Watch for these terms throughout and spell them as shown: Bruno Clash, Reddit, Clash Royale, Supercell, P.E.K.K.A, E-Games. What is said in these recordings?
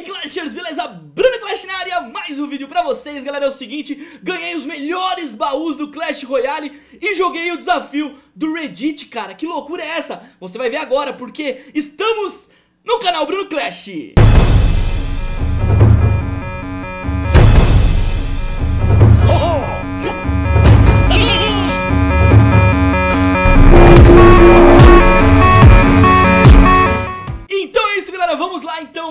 aí, Clashers, beleza? Bruno Clash na área, mais um vídeo pra vocês, galera. É o seguinte, ganhei os melhores baús do Clash Royale e joguei o desafio do Reddit, cara. Que loucura é essa? Você vai ver agora, porque estamos no canal Bruno Clash.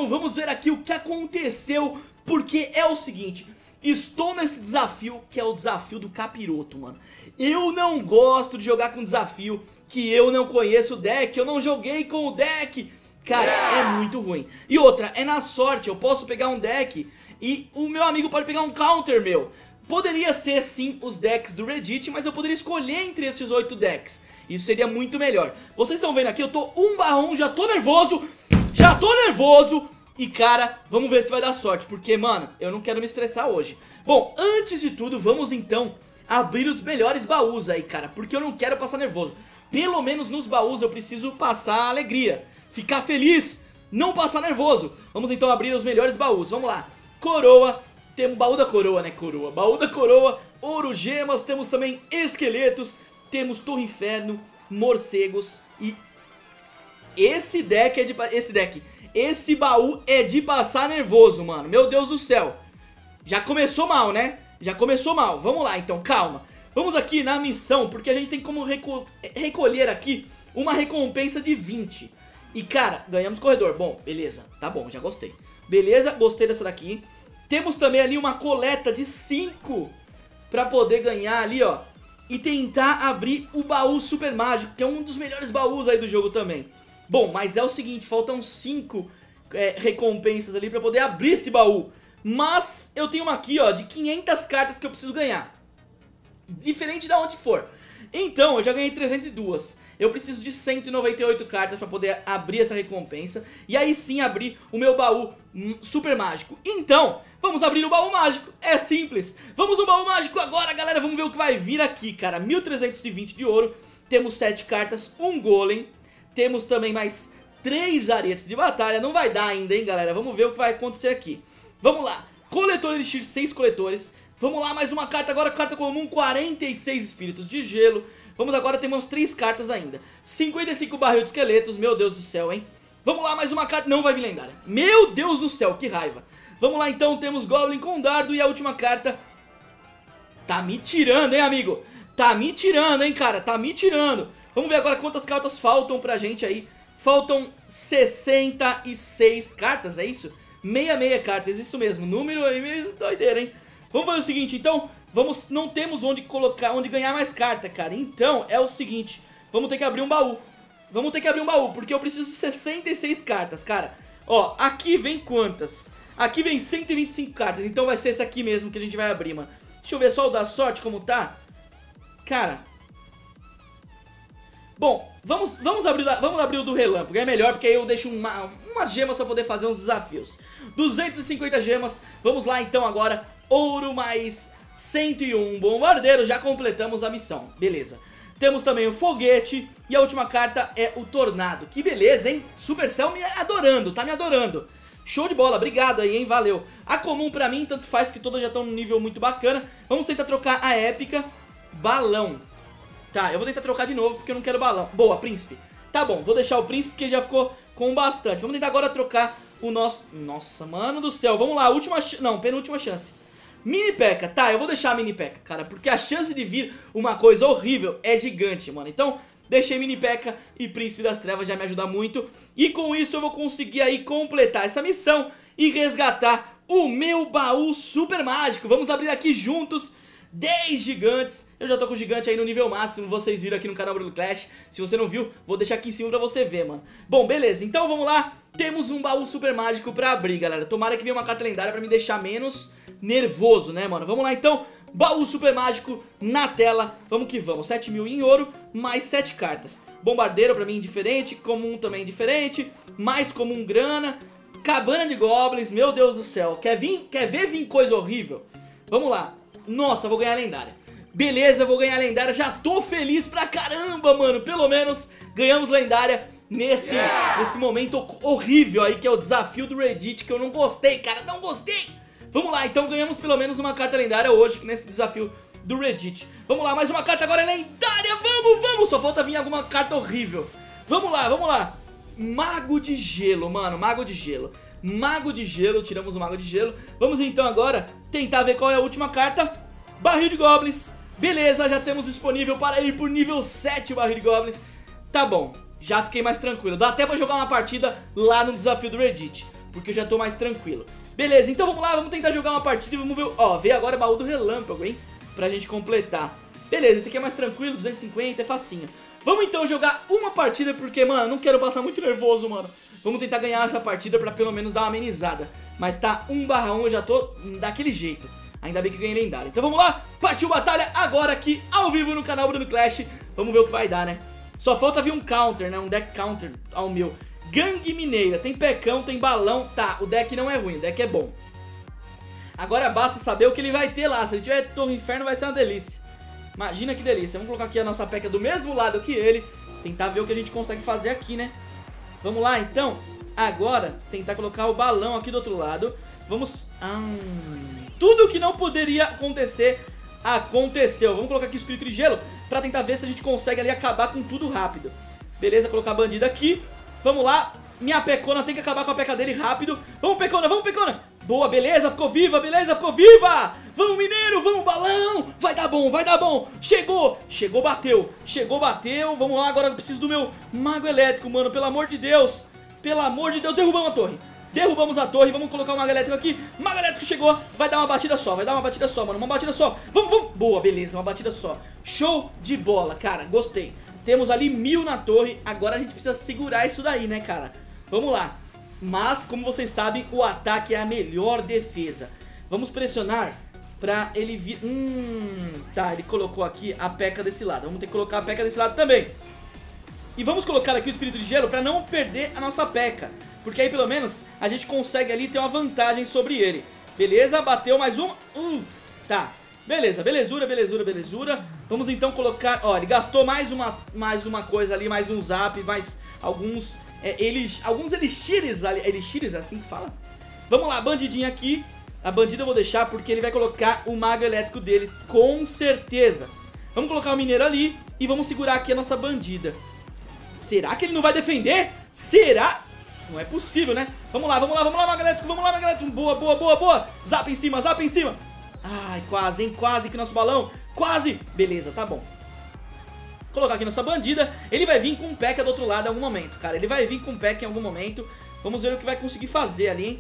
Vamos ver aqui o que aconteceu, porque é o seguinte, estou nesse desafio que é o desafio do capiroto, mano. Eu não gosto de jogar com desafio que eu não conheço o deck, eu não joguei com o deck, cara, é muito ruim. E outra, é na sorte, eu posso pegar um deck e o meu amigo pode pegar um counter meu. Poderia ser sim os decks do Reddit, mas eu poderia escolher entre esses 8 decks, isso seria muito melhor. Vocês estão vendo aqui, eu tô 1/1, já tô nervoso. E cara, vamos ver se vai dar sorte, porque mano, eu não quero me estressar hoje. Bom, antes de tudo, vamos então abrir os melhores baús aí, cara, porque eu não quero passar nervoso. Pelo menos nos baús eu preciso passar alegria, ficar feliz, não passar nervoso. Vamos então abrir os melhores baús, vamos lá. Coroa, temos baú da coroa, né, coroa, baú da coroa, ouro, gemas, temos também esqueletos, temos torre inferno, morcegos e... Esse baú é de passar nervoso, mano. Meu Deus do céu. Já começou mal, né? Já começou mal. Vamos lá, então, calma. Vamos aqui na missão, porque a gente tem como recolher aqui uma recompensa de 20. E, cara, ganhamos corredor. Bom, beleza. Tá bom, já gostei. Beleza, gostei dessa daqui. Temos também ali uma coleta de 5 pra poder ganhar ali, ó. E tentar abrir o baú super mágico, que é um dos melhores baús aí do jogo também. Bom, mas é o seguinte, faltam 5 recompensas ali pra poder abrir esse baú. Mas eu tenho uma aqui, ó, de 500 cartas que eu preciso ganhar. Diferente da onde for. Então, eu já ganhei 302. Eu preciso de 198 cartas pra poder abrir essa recompensa. E aí sim abrir o meu baú super mágico. Então, vamos abrir o baú mágico. É simples. Vamos no baú mágico agora, galera. Vamos ver o que vai vir aqui, cara. 1320 de ouro. Temos 7 cartas, um golem. Temos também mais 3 aretes de batalha. Não vai dar ainda, hein, galera. Vamos ver o que vai acontecer aqui. Vamos lá. Coletor de elixir, 6 coletores. Vamos lá, mais uma carta agora. Carta comum, 46 espíritos de gelo. Vamos agora, temos 3 cartas ainda. 55 barril de esqueletos. Meu Deus do céu, hein. Vamos lá, mais uma carta. Não vai vir lendária. Meu Deus do céu, que raiva. Vamos lá, então. Temos Goblin com dardo. E a última carta... Tá me tirando, hein, amigo. Tá me tirando, hein, cara. Tá me tirando. Vamos ver agora quantas cartas faltam pra gente aí. Faltam 66 cartas, é isso? 66 cartas, isso mesmo. Número aí meio doideira, hein? Vamos fazer o seguinte, então, vamos, não temos onde colocar, onde ganhar mais carta, cara. Então, é o seguinte, vamos ter que abrir um baú. Vamos ter que abrir um baú, porque eu preciso de 66 cartas, cara. Ó, aqui vem quantas? Aqui vem 125 cartas, então vai ser esse aqui mesmo que a gente vai abrir, mano. Deixa eu ver só o da sorte como tá. Cara... Bom, vamos abrir o do relâmpago, é melhor porque aí eu deixo umas gemas pra poder fazer uns desafios. 250 gemas, vamos lá então agora, ouro mais 101 bombardeiro, já completamos a missão, beleza. Temos também o foguete e a última carta é o tornado, que beleza, hein? Supercell me adorando, tá me adorando. Show de bola, obrigado aí, hein, valeu. A comum pra mim, tanto faz porque todas já estão num nível muito bacana, vamos tentar trocar a épica, balão. Tá, eu vou tentar trocar de novo porque eu não quero balão. Boa, príncipe. Tá bom, vou deixar o príncipe porque já ficou com bastante. Vamos tentar agora trocar o nosso... Nossa, mano do céu. Vamos lá, última... Não, penúltima chance. Mini P.E.K.K.A. Tá, eu vou deixar a Mini P.E.K.K.A, cara, porque a chance de vir uma coisa horrível é gigante, mano. Então, deixei Mini P.E.K.K.A e Príncipe das Trevas, já me ajuda muito. E com isso eu vou conseguir aí completar essa missão e resgatar o meu baú super mágico. Vamos abrir aqui juntos... 10 gigantes, eu já tô com o gigante aí no nível máximo, vocês viram aqui no canal Bruno Clash. Se você não viu, vou deixar aqui em cima pra você ver, mano. Bom, beleza, então vamos lá. Temos um baú super mágico pra abrir, galera. Tomara que venha uma carta lendária pra me deixar menos nervoso, né, mano. Vamos lá, então. Baú super mágico na tela. Vamos que vamos, 7.000 em ouro, mais 7 cartas. Bombardeiro pra mim indiferente, comum também indiferente. Mais comum grana. Cabana de goblins, meu Deus do céu. Quer vir? Quer ver vir coisa horrível? Vamos lá. Nossa, vou ganhar lendária. Beleza, vou ganhar lendária. Já tô feliz pra caramba, mano. Pelo menos ganhamos lendária. nesse momento horrível aí, que é o desafio do Reddit, que eu não gostei, cara, não gostei. Vamos lá, então ganhamos pelo menos uma carta lendária hoje nesse desafio do Reddit. Vamos lá, mais uma carta agora lendária, vamos, vamos. Só falta vir alguma carta horrível. Vamos lá, vamos lá. Mago de gelo, mano, mago de gelo. Mago de gelo, tiramos o mago de gelo. Vamos então agora tentar ver qual é a última carta. Barril de goblins. Beleza, já temos disponível para ir por nível 7 o barril de goblins. Tá bom, já fiquei mais tranquilo. Dá até pra jogar uma partida lá no desafio do Reddit, porque eu já tô mais tranquilo. Beleza, então vamos lá, vamos tentar jogar uma partida e vamos ver. Ó, veio agora o baú do relâmpago, hein, pra gente completar. Beleza, esse aqui é mais tranquilo, 250, é facinho. Vamos então jogar uma partida, porque, mano, não quero passar muito nervoso, mano. Vamos tentar ganhar essa partida pra pelo menos dar uma amenizada. Mas tá 1/1, eu já tô daquele jeito. Ainda bem que ganhei lendário. Então vamos lá, partiu batalha agora aqui ao vivo no canal Bruno Clash. Vamos ver o que vai dar, né? Só falta vir um counter, né? Um deck counter ao meu. Gangue mineira, tem pecão, tem balão. Tá, o deck não é ruim, o deck é bom. Agora basta saber o que ele vai ter lá. Se ele tiver Torre Inferno vai ser uma delícia. Imagina que delícia. Vamos colocar aqui a nossa P.E.K.K.A do mesmo lado que ele. Tentar ver o que a gente consegue fazer aqui, né? Vamos lá, então. Agora, tentar colocar o balão aqui do outro lado. Vamos... tudo que não poderia acontecer, aconteceu. Vamos colocar aqui o espírito de gelo pra tentar ver se a gente consegue ali acabar com tudo rápido. Beleza, colocar a bandida aqui. Vamos lá, minha pecona tem que acabar com a P.E.K.K.A dele rápido. Vamos, pecona, vamos, pecona. Boa, beleza, ficou viva, beleza, ficou viva. Vamos, mineiro, vamos, balão. Vai dar bom, vai dar bom. Chegou, chegou, bateu. Chegou, bateu. Vamos lá, agora eu preciso do meu mago elétrico, mano. Pelo amor de Deus. Pelo amor de Deus, derrubamos a torre. Derrubamos a torre, vamos colocar o mago elétrico aqui. Mago elétrico chegou, vai dar uma batida só. Vai dar uma batida só, mano, uma batida só. Vamos, vamos. Boa, beleza, uma batida só. Show de bola, cara, gostei. Temos ali 1000 na torre, agora a gente precisa segurar isso daí, né, cara? Vamos lá. Mas, como vocês sabem, o ataque é a melhor defesa. Vamos pressionar pra ele vir... tá, ele colocou aqui a P.E.K.K.A desse lado. Vamos ter que colocar a P.E.K.K.A desse lado também. E vamos colocar aqui o espírito de gelo pra não perder a nossa P.E.K.K.A, porque aí pelo menos a gente consegue ali ter uma vantagem sobre ele. Beleza, bateu mais um. Tá, beleza, belezura, belezura, belezura. Vamos então colocar, ó, ele gastou mais uma coisa ali, mais um zap, mais alguns... alguns elixires, elixires, assim que fala. Vamos lá, bandidinha aqui. A bandida eu vou deixar porque ele vai colocar o mago elétrico dele, com certeza. Vamos colocar o mineiro ali e vamos segurar aqui a nossa bandida. Será que ele não vai defender? Será? Não é possível, né? Vamos lá, vamos lá, vamos lá, mago elétrico, vamos lá, mago elétrico. Boa, boa, boa, boa. Zap em cima, zap em cima. Ai, quase, hein, quase que nosso balão. Quase, beleza, tá bom. Colocar aqui nossa bandida. Ele vai vir com um P.E.K.K.A do outro lado em algum momento, cara. Ele vai vir com um P.E.K.K.A em algum momento. Vamos ver o que vai conseguir fazer ali, hein.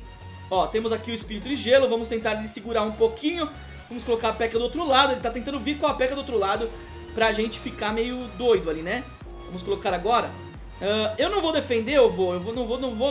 Ó, temos aqui o espírito de gelo. Vamos tentar ele segurar um pouquinho. Vamos colocar a P.E.K.K.A do outro lado. Ele tá tentando vir com a P.E.K.K.A do outro lado, pra gente ficar meio doido ali, né. Vamos colocar agora. Eu não vou defender, eu não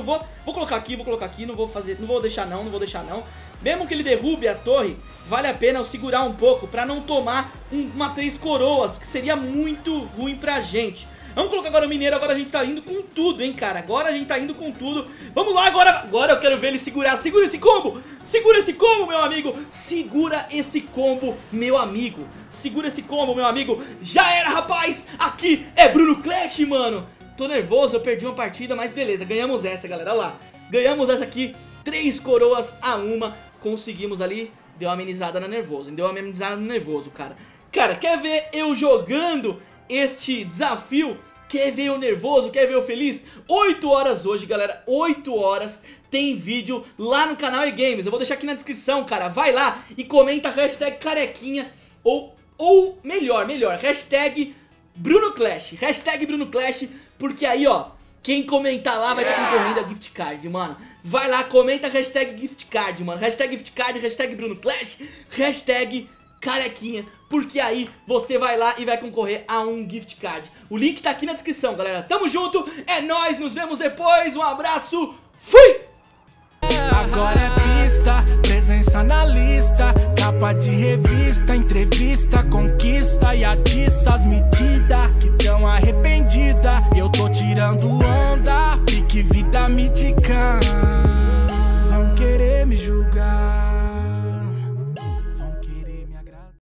vou. Vou colocar aqui, não vou fazer. Não vou deixar não, não vou deixar não. Mesmo que ele derrube a torre, vale a pena eu segurar um pouco pra não tomar uma 3 coroas, que seria muito ruim pra gente. Vamos colocar agora o mineiro, agora a gente tá indo com tudo, hein, cara. Agora a gente tá indo com tudo. Vamos lá, agora. Agora eu quero ver ele segurar. Segura esse combo. Segura esse combo, meu amigo. Segura esse combo, meu amigo. Segura esse combo, meu amigo. Já era, rapaz. Aqui é Bruno Clash, mano. Tô nervoso, eu perdi uma partida, mas beleza. Ganhamos essa, galera. Olha lá. Ganhamos essa aqui. 3 coroas a 1. Conseguimos ali. Deu uma amenizada no nervoso. Deu uma amenizada no nervoso, cara. Cara, quer ver eu jogando este desafio? Quer ver eu nervoso? Quer ver eu feliz? 8 horas hoje, galera, 8 horas tem vídeo lá no canal E-Games. Eu vou deixar aqui na descrição, cara, vai lá e comenta a hashtag carequinha ou melhor, hashtag Bruno Clash, porque aí, ó, quem comentar lá vai ter concorrendo a gift card, mano. Vai lá, comenta a hashtag gift card, mano, hashtag gift card, hashtag Bruno Clash, hashtag carequinha, porque aí você vai lá e vai concorrer a um gift card. O link tá aqui na descrição, galera. Tamo junto, é nóis, nos vemos depois. Um abraço, fui! Agora é pista, presença na lista, capa de revista, entrevista, conquista e atiça as medidas.